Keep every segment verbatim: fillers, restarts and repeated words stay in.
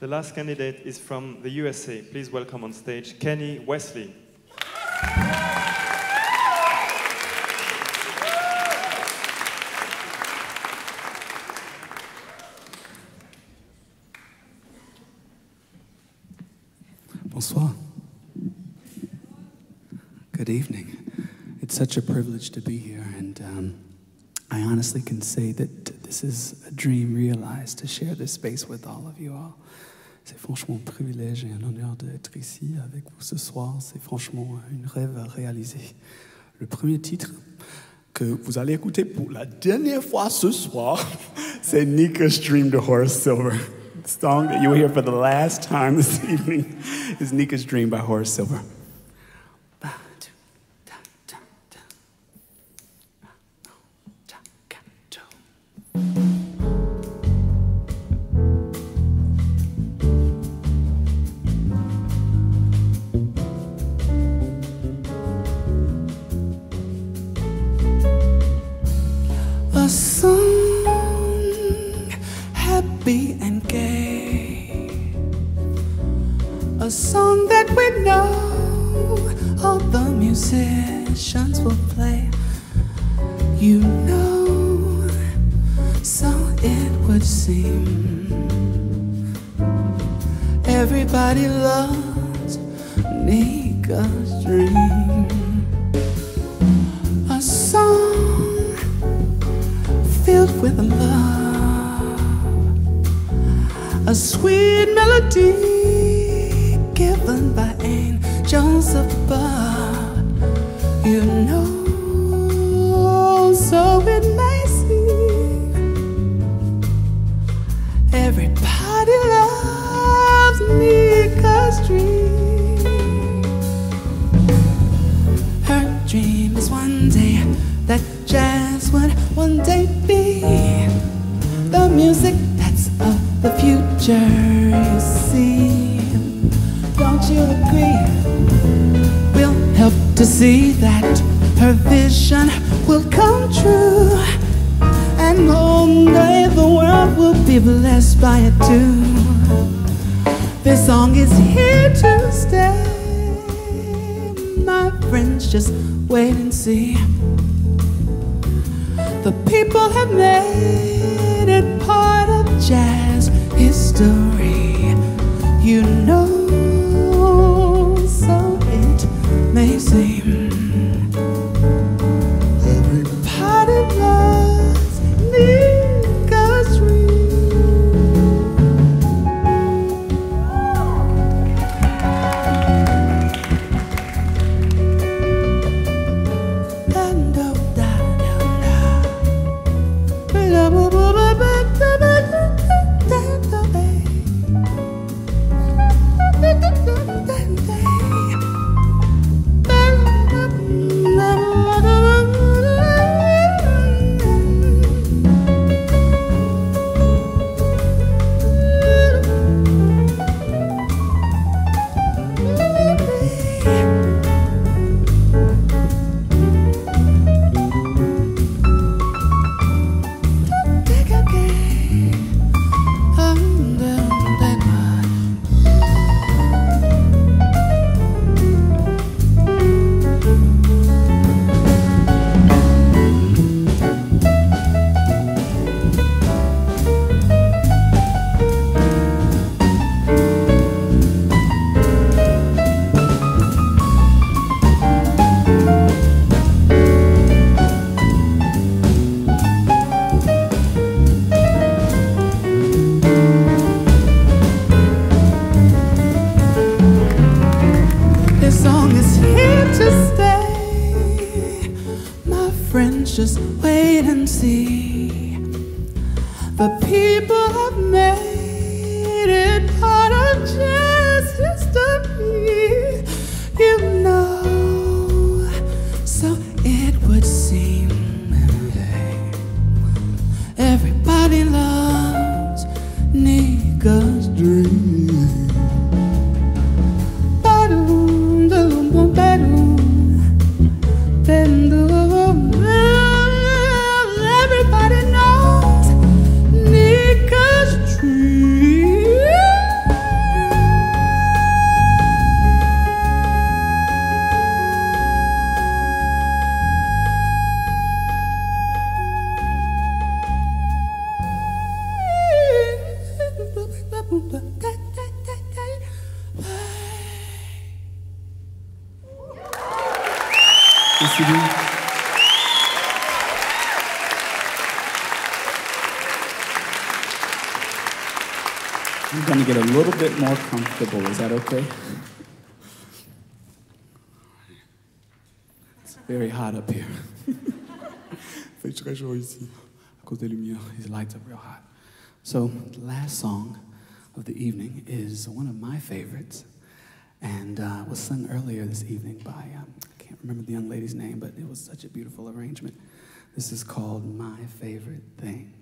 The last candidate is from the U S A. Please welcome on stage Kenny Wesley. Bonsoir. Good evening. It's such a privilege to be here, and um, I honestly can say that this is a dream realized to share this space with all of you all. C'est franchement un privilège et un honneur d'être ici avec vous ce soir. C'est franchement un rêve à réaliser. Le premier titre que vous allez écouter pour la dernière fois ce soir, c'est Nica's Dream de Horace Silver. The song that you will hear for the last time this evening is Nica's Dream by Horace Silver. A song, happy and gay, a song that we know all the musicians will play. You know, so it would seem, everybody loves Nica's Dream. With love, a sweet melody given by angels above. You know, so it may seem, everybody loves Nica's dream. Her dream is one day that jazz would one day be the music that's of the future, you see. Don't you agree? We'll help to see that her vision will come true, and one day the world will be blessed by it too. This song is here to stay. My friends, just wait and see. The people have made it part of jazz history. You know, so it may seem, everybody loves Nica's dream. And oh, just wait and see. The people have made it part of jazz history. You know, so it would seem, everybody loves Nica's dream. Ba-doom, doom, ba-doom, ba-doom. Yes, you do. I'm going to get a little bit more comfortable. Is that okay? It's very hot up here. It's very hot ici. À cause des lumières, it lights up real hot. So, the last song of the evening is one of my favorites, and uh, was sung earlier this evening by, um, I can't remember the young lady's name, but it was such a beautiful arrangement. This is called My Favorite Thing.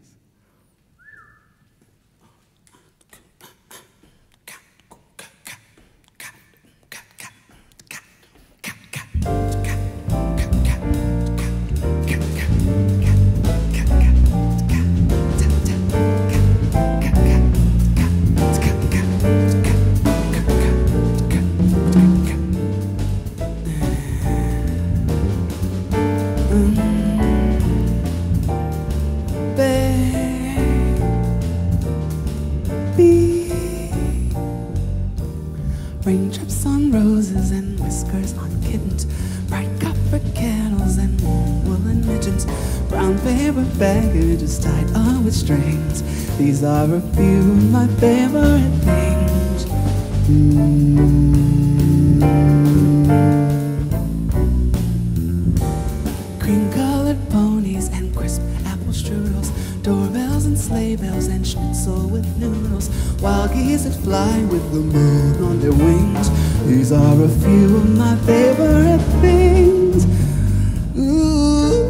Raindrops on roses and whiskers on kittens, bright copper kettles and warm woolen mittens, brown paper packages tied up with strings. These are a few of my favorite things. Mm. Cream-colored ponies and crisp apple strudels, doorbells and sleigh bells and schnitzel with noodles, wild geese that fly with the moon on their wings. These are a few of my favorite things. Ooh.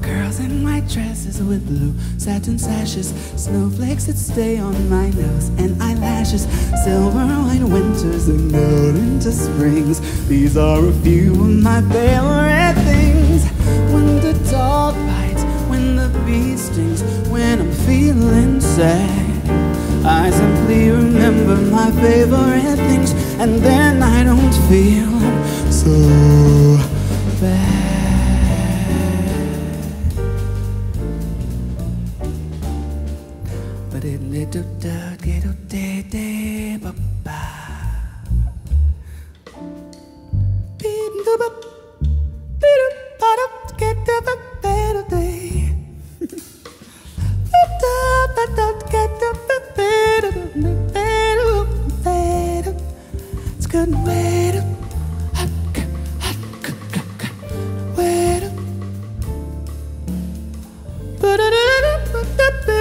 Girls in white dresses with blue satin sashes, snowflakes that stay on my nose and eyelashes, silver white winters and gold into springs. These are a few of my favorite things. When the dog bites, when the bee stings, when I'm feeling sad, I simply remember my favorite things, and then I don't feel so bad. But it little da do da da ba ba. Beep do ba beep. Get up a better day. But don't get up a better, better, better. It's good way to hug, hug, hug, way to. But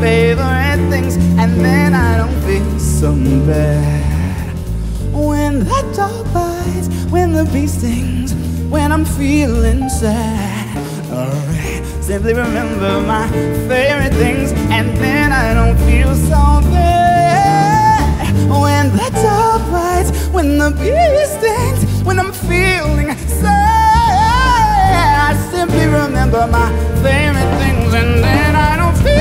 favorite things, and then I don't feel so bad. when that dog bites, when the bee stings, when I'm feeling sad. Alright, simply remember my favorite things, and then I don't feel so bad. When the dog bites, when the bee stings, when I'm feeling sad. Simply remember my favorite things, and then I don't feel.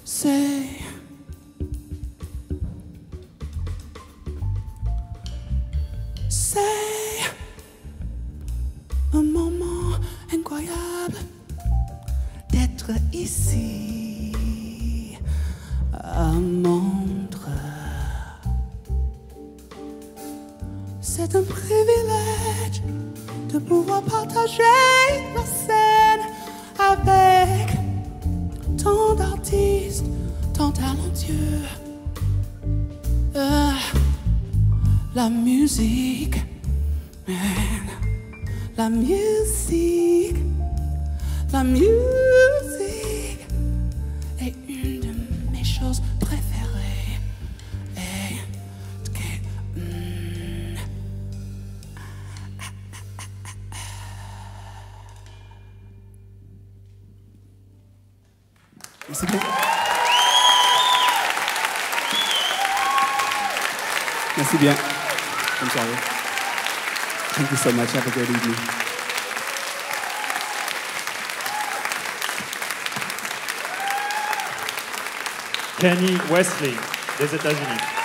Say, say, un moment incroyable d'être ici à Montreux. C'est un privilège de pouvoir partager la scène avec tant d'artistes, tant talentueux. euh, La musique, man. La musique, la musique est une de mes choses préférées. Et que, mm, ah, ah, ah, ah, ah. Merci beaucoup. Merci bien. I'm sorry. Thank you so much. Have a great evening. Kenny Wesley, des États-Unis.